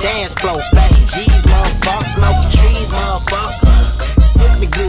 Dance flow, flashy G